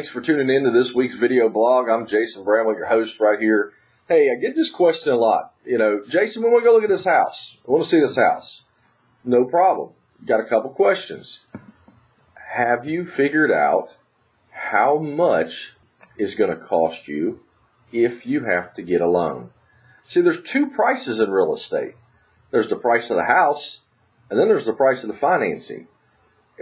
Thanks for tuning in to this week's video blog. I'm Jason Bramblett, your host right here. Hey, I get this question a lot. You know, Jason, when we go look at this house, I want to see this house. No problem. Got a couple questions. Have you figured out how much is going to cost you if you have to get a loan? See, there's two prices in real estate. There's the price of the house, and then there's the price of the financing.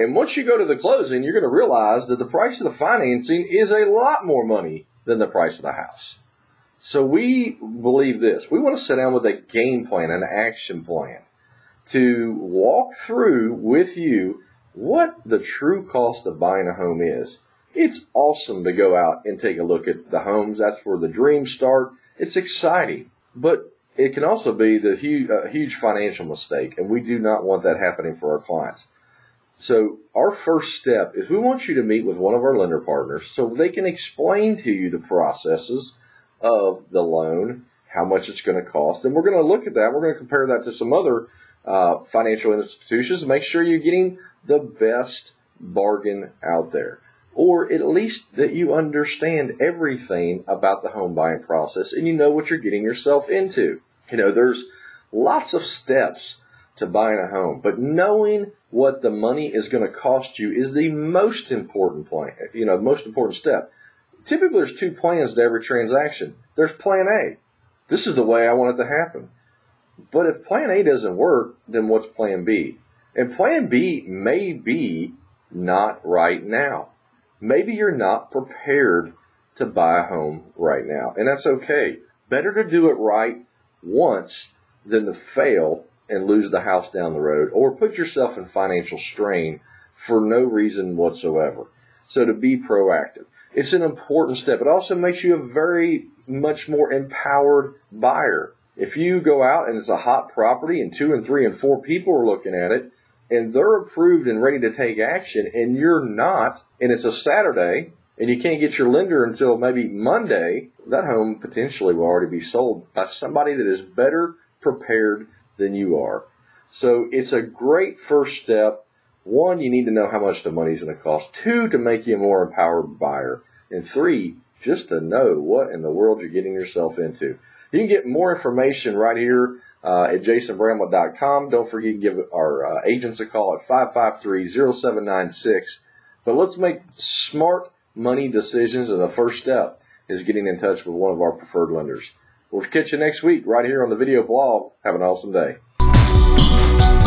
And once you go to the closing, you're going to realize that the price of the financing is a lot more money than the price of the house. So we believe this. We want to sit down with a game plan, an action plan, to walk through with you what the true cost of buying a home is. It's awesome to go out and take a look at the homes. That's where the dreams start. It's exciting, but it can also be the huge financial mistake, and we do not want that happening for our clients. So our first step is we want you to meet with one of our lender partners so they can explain to you the processes of the loan, how much it's going to cost. And we're going to look at that. We're going to compare that to some other financial institutions and make sure you're getting the best bargain out there, or at least that you understand everything about the home buying process and you know what you're getting yourself into. You know, there's lots of steps to buying a home, but knowing what the money is going to cost you is the most important plan, you know, most important step. Typically, there's two plans to every transaction. There's plan A. This is the way I want it to happen. But if plan A doesn't work, then what's plan B? And plan B may be not right now. Maybe you're not prepared to buy a home right now, and that's okay. Better to do it right once than to fail and lose the house down the road, or put yourself in financial strain for no reason whatsoever. So to be proactive. It's an important step. It also makes you a very much more empowered buyer. If you go out and it's a hot property and 2 and 3 and 4 people are looking at it and they're approved and ready to take action and you're not, and it's a Saturday and you can't get your lender until maybe Monday, that home potentially will already be sold by somebody that is better prepared than you are. So it's a great first step. 1, you need to know how much the money's going to cost. 2, to make you a more empowered buyer. And 3, just to know what in the world you're getting yourself into. You can get more information right here at JasonBramblett.com. Don't forget to give our agents a call at 553-0796. But let's make smart money decisions, and the first step is getting in touch with one of our preferred lenders. We'll catch you next week right here on the video blog. Have an awesome day.